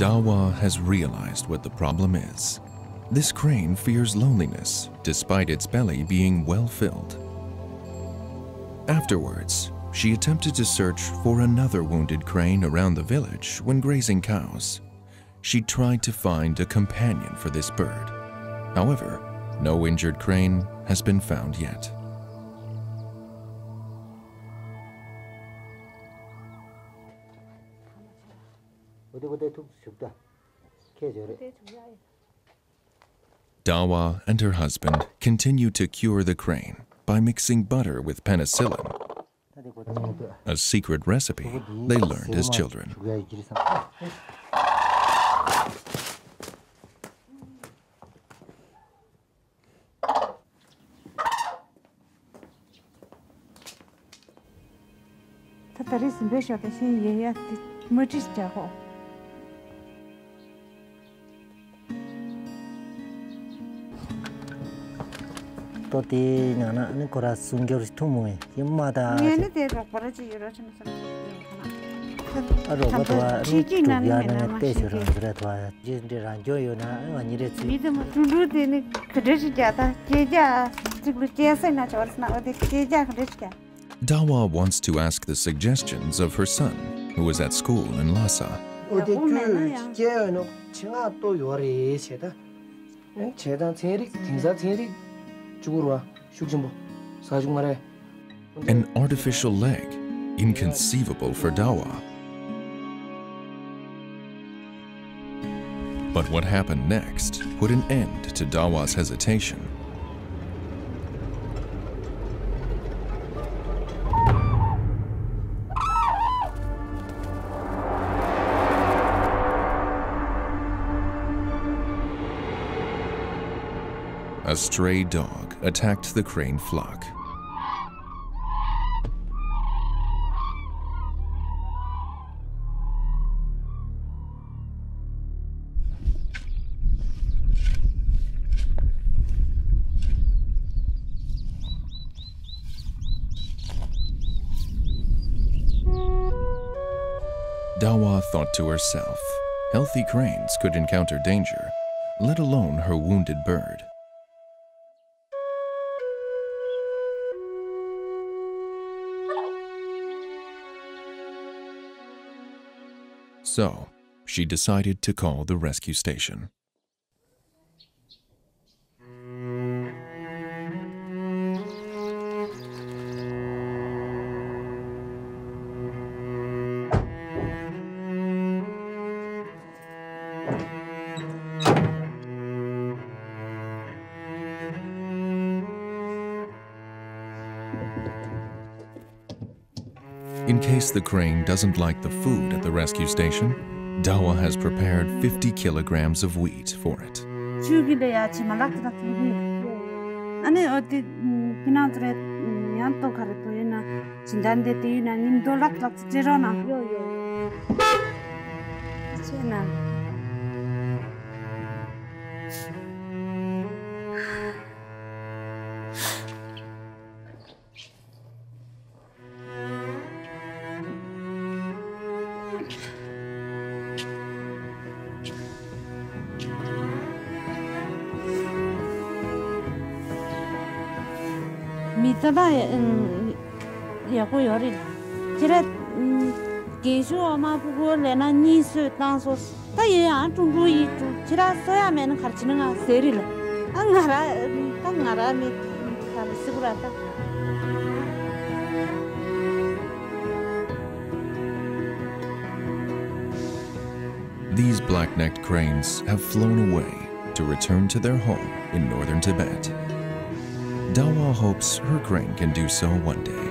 Dawa has realized what the problem is. This crane fears loneliness, despite its belly being well filled. Afterwards, she attempted to search for another wounded crane around the village when grazing cows. She tried to find a companion for this bird. However, no injured crane has been found yet. Dawa and her husband continue to cure the crane by mixing butter with penicillin, a secret recipe they learned as children. Dawa wants to ask the suggestions of her son, who is at school in Lhasa. An artificial leg, inconceivable for Dawa. But what happened next put an end to Dawa's hesitation. A stray dog attacked the crane flock. Dawa thought to herself, healthy cranes could encounter danger, let alone her wounded bird. So, she decided to call the rescue station. In case the crane doesn't like the food at the rescue station, Dawa has prepared 50 kilograms of wheat for it. These black-necked cranes have flown away to return to their home in northern Tibet. Dawa hopes her crane can do so one day.